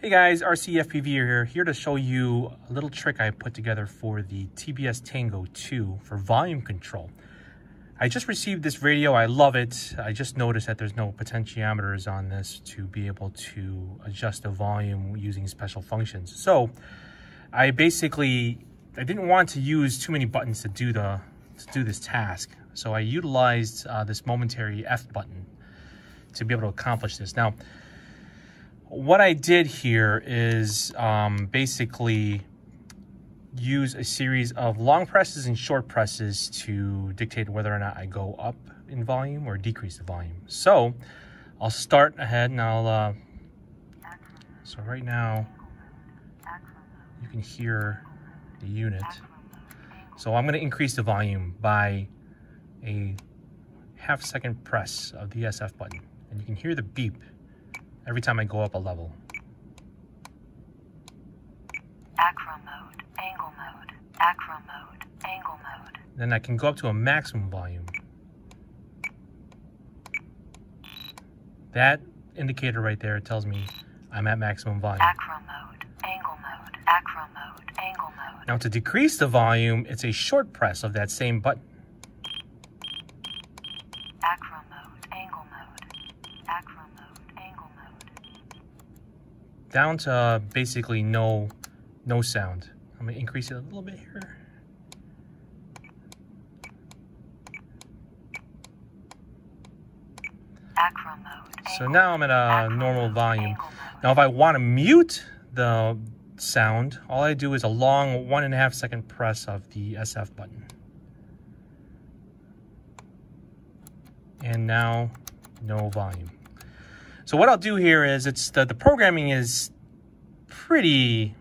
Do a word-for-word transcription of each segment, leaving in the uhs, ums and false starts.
Hey guys, R C F P V here, here to show you a little trick I put together for the T B S Tango two for volume control. I just received this radio, I love it. I just noticed that there's no potentiometers on this to be able to adjust the volume using special functions. So I basically, I didn't want to use too many buttons to do, the, to do this task. So I utilized uh, this momentary F button to be able to accomplish this. Now, what I did here is um, basically use a series of long presses and short presses to dictate whether or not I go up in volume or decrease the volume. So I'll start ahead and I'll, uh, so right now you can hear the unit. So I'm going to increase the volume by a half second press of the S F button, and you can hear the beep every time I go up a level. Acro mode, angle mode, acro mode, angle mode. Then I can go up to a maximum volume. That indicator right there tells me I'm at maximum volume. Acro mode, angle mode, acro mode, angle mode. Now to decrease the volume, it's a short press of that same button. Acro mode, angle mode, acro mode. Down to basically no, no sound. I'm gonna increase it a little bit here. Acro mode. So now I'm at a normal volume. Now if I want to mute the sound, all I do is a long one and a half second press of the S F button. And now no volume. So what I'll do here is it's the, the programming is pretty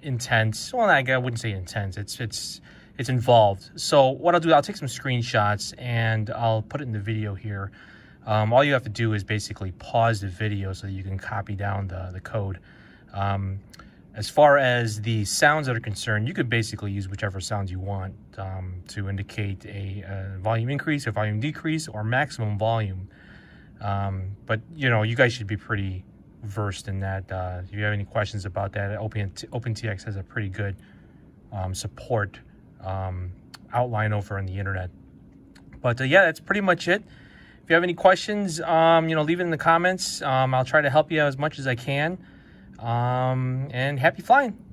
intense. Well, I wouldn't say intense. It's it's it's involved. So what I'll do, I'll take some screenshots and I'll put it in the video here. Um, all you have to do is basically pause the video so that you can copy down the, the code. Um, as far as the sounds that are concerned, you could basically use whichever sounds you want um, to indicate a, a volume increase or volume decrease or maximum volume. Um, but, you know, you guys should be pretty versed in that. Uh, if you have any questions about that, Open T X has a pretty good um, support um, outline over on the internet. But, uh, yeah, that's pretty much it. If you have any questions, um, you know, leave it in the comments. Um, I'll try to help you as much as I can. Um, and happy flying.